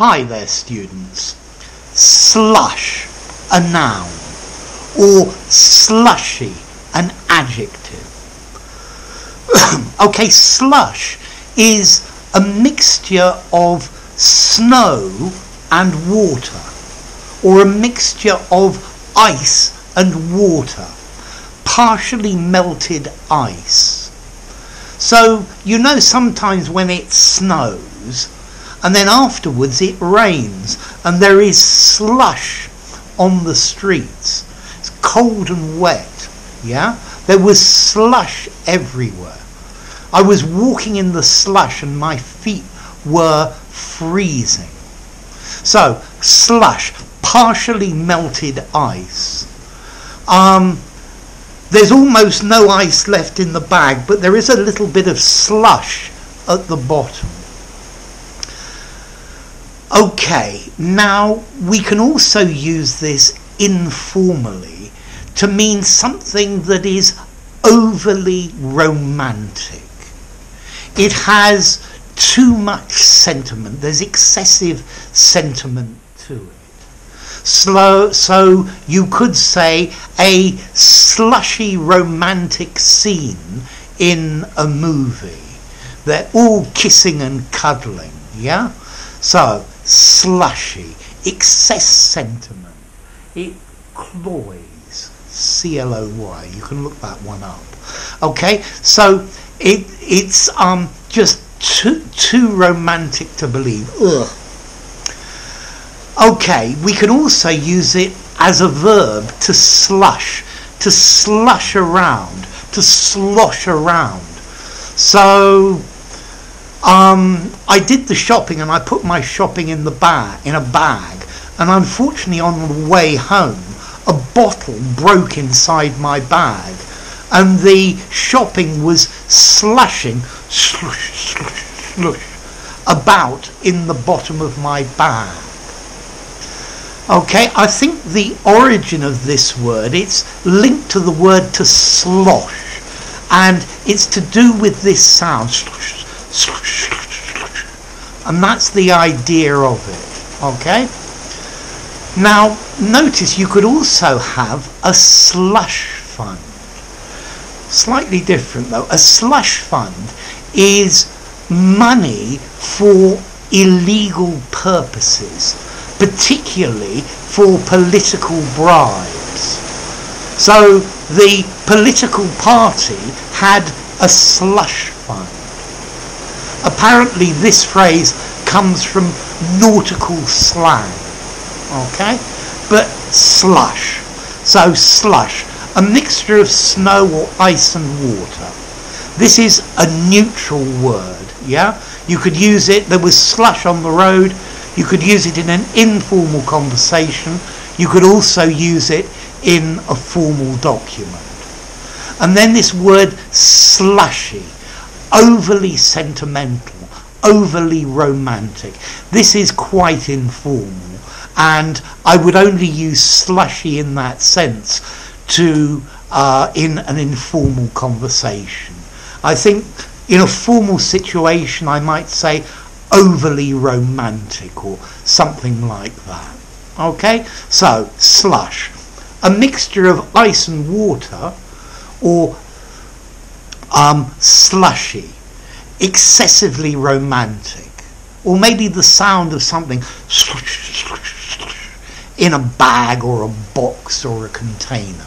Hi there students. Slush, a noun, or slushy, an adjective. Okay, slush is a mixture of snow and water, or a mixture of ice and water, partially melted ice. So, you know, sometimes when it snows and then afterwards it rains and there is slush on the streets. It's cold and wet, yeah? There was slush everywhere. I was walking in the slush and my feet were freezing. So, slush, partially melted ice. There's almost no ice left in the bag, but there is a little bit of slush at the bottom. Okay, now we can also use this informally to mean something that is overly romantic. It has too much sentiment. There's excessive sentiment to it. So you could say a slushy romantic scene in a movie. They're all kissing and cuddling, yeah? So, slushy, excess sentiment. It cloys, C-L-O-Y. You can look that one up. Okay, so it's just too romantic to believe. Ugh. Okay, we can also use it as a verb, to slush around, to slosh around. So, I did the shopping and I put my shopping in a bag, and unfortunately on the way home, a bottle broke inside my bag, and the shopping was slushing, slush, slush, slush, about in the bottom of my bag. Okay, I think the origin of this word, it's linked to the word to slosh, and it's to do with this sound, slosh, slosh, slosh, and that's the idea of it, okay? Now, notice you could also have a slush fund. Slightly different though. A slush fund is money for illegal purposes, particularly for political bribes. So the political party had a slush fund. Apparently this phrase comes from nautical slang, okay? But slush, so slush, a mixture of snow or ice and water. This is a neutral word, yeah? You could use it, there was slush on the road. You could use it in an informal conversation. You could also use it in a formal document. And then this word slushy, overly sentimental, overly romantic. This is quite informal, and I would only use slushy in that sense in an informal conversation. I think in a formal situation I might say overly romantic or something like that. Okay, so slush, a mixture of ice and water, or slushy, excessively romantic, or maybe the sound of something slush, slush, slush, in a bag or a box or a container.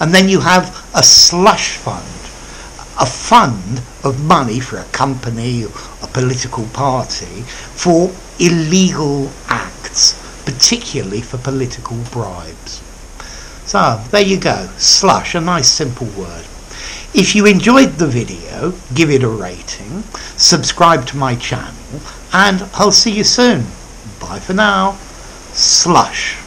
And then you have a slush fund, a fund of money for a company or a political party for illegal acts, particularly for political bribes. So there you go, slush, a nice simple word. If you enjoyed the video, give it a rating, subscribe to my channel, and I'll see you soon. Bye for now. Slush.